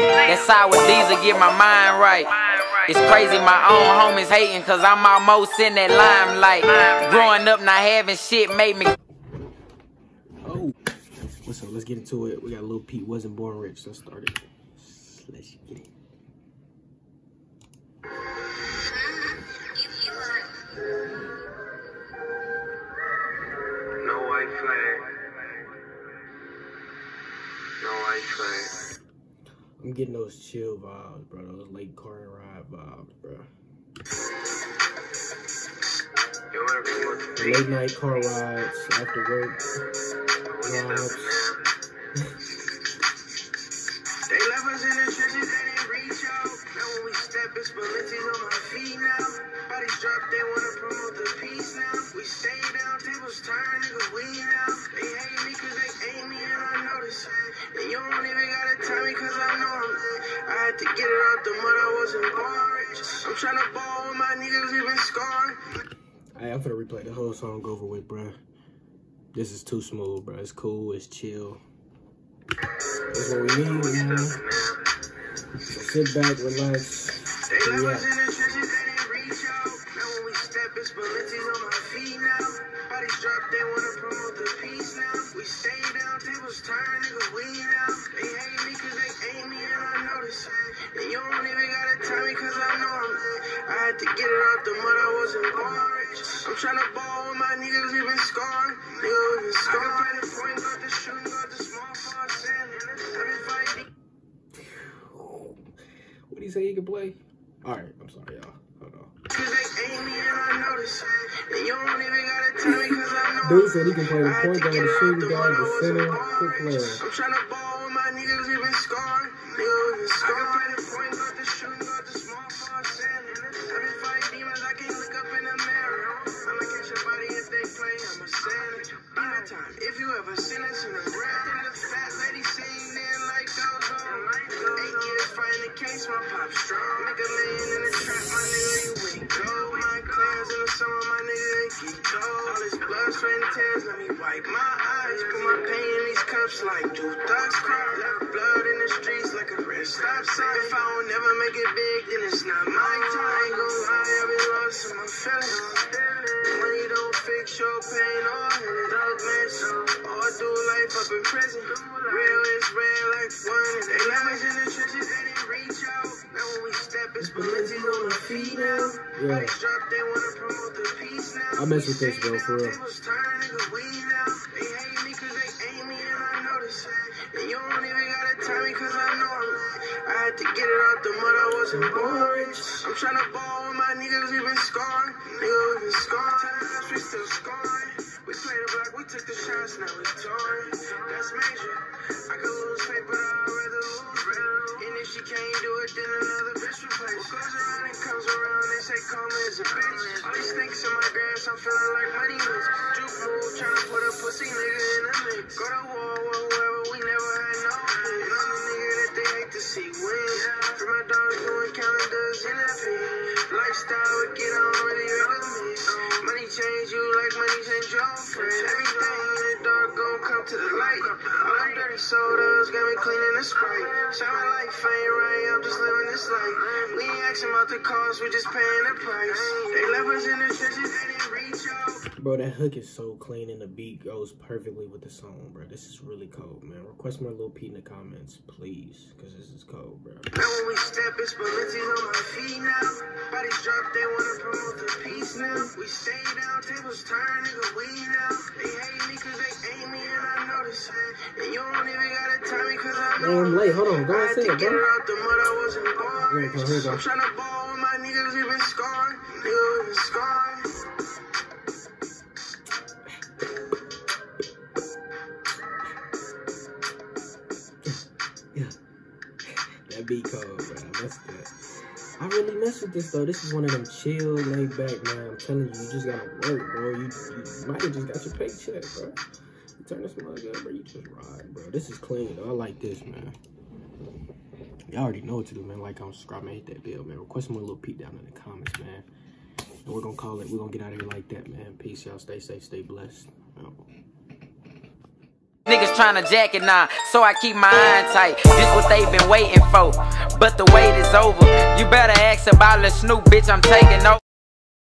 That's how with these to get my mind right. It's crazy, my own homies hating, cause I'm almost in that limelight. Growing up not having shit made me. Oh, what's up? Let's get into it. We got Lil Pete, Wasn't Born Rich. Let's start it. Let's get it. I'm getting those chill vibes, bro. Those late car ride vibes, bro. The late night car rides after work vibes. They love us in the trenches, they didn't reach out. Now when we step, it's Balenci on my feet now. Bodies drop, they wanna promote the peace now. We stay down, tables turn, nigga, we now. They hate me cause they hate me and I know this. And you don't even gotta tell me cause I know. I had to get it out the mud, I wasn't born. I'm trying to ball with my niggas even scarred. Hey, I'm finna replay the whole song over with, bruh. This is too smooth, bruh. It's cool, it's chill. That's what we need, man. So sit back, relax, they love us in the trenches, they didn't reach out. Now when we step, it's Balenci's on my feet now. Bodies drop, they wanna promote the peace now. We stay down, tables turn, nigga, we now. They hate me cause they hate me and I know this. And you don't even gotta tell me cause I know I'm mad. I had to get it out the mud, I wasn't born. I'm tryna ball with my niggas, even scarred. Nigga, even scarred. I the point, got the shooting, got the small parts in. What do you say you can play? Alright, I'm sorry, y'all. Hold on. Dude said he can play the point guard, the shooting guard, the center, quick player. I'm trying to ball with my niggas, even scarred. Nigga, even scarred. I can play the point guard, the shooting guard, the small parts in. I've been fighting demons, I can't look up in the mirror. I'ma catch your body if they play, I'm a sandwich. Dinner time, if you ever seen us in a rap. And the fat lady seen in like those on. 8 years fighting the case, my pop strong. Make a million in the trap, my nigga, you ain't go. My class in the summer, my nigga, ain't get gold. All this blood, sweat, and tears, let me wipe my eyes. Put my pain in these cups like do thugs cry. Left blood in the streets like a red stop sign. If I don't never make it big, then it's not my time. I ain't gon' lie, I be lost in my feelings. Money don't fix your pain or any dog mess. All through life up in prison. Real is red like one. They love us in the trenches, they didn't reach out. Now when we step, it's Balenci on my feet now. Yeah. They wanna promote the peace now. I mess with this, bro, for real. To get it out the mud, I wasn't born. I'm tryna ball with my niggas, even scarred. Nigga, even scarred. We still scarred. We played the block, we took the shots, now it's torn. That's major. I could lose faith, but I'd rather lose. And if she can't do it, then another bitch replace. What goes around and comes around, they say karma is a bitch. All these things in my grass, I'm feeling like money was. Juke fool, tryna put a pussy nigga in the mix. Go to war with whoever, we never had no kids. And I'm the nigga that they hate to see win. Lifestyle would get on really me. Money change you like money change your friend. Everything in the dark gon' come to the light. All them dirty sodas got me cleaning the Sprite. Sound like fame, right? I'm just living this life. We ain't asking about the cost, we just paying the price. They left us in the trenches, they didn't reach out. Bro, that hook is so clean and the beat goes perfectly with the song, bro. This is really cold, man. Request more Lil Pete in the comments, please, because this is cold, bro. Now when we step, it's Balenci on my feet now. Bodies drop, they wanna promote the peace now. We stay down, tables turn, nigga, we now. They hate me cause they hate me and I know this. And you don't even gotta tell me cause I know. I'm late, hold on, go ahead and say it, bro. I had to get it out the mud, I wasn't born. Here we go, here we go. I'm tryna ball with my niggas, we been scarred. Nigga, we been scarred. Yeah. That beat cold, bro, that's good. I really mess with this, though. This is one of them chill, laid back, man. I'm telling you, you just gotta work, bro. You might have just got your paycheck, bro. You turn this mug up, bro. You just ride, bro. This is clean, though. I like this, man. Y'all already know what to do, man. Like, I'm subscribed, man. Hit that bell, man. Request more Lil Pete down in the comments, man. And we're gonna call it. We're gonna get out of here like that, man. Peace, y'all. Stay safe, stay blessed. Niggas tryna jack it now, so I keep my eye tight. This what they been waiting for, but the wait is over. You better ask about Lil Snoop, bitch, I'm taking over.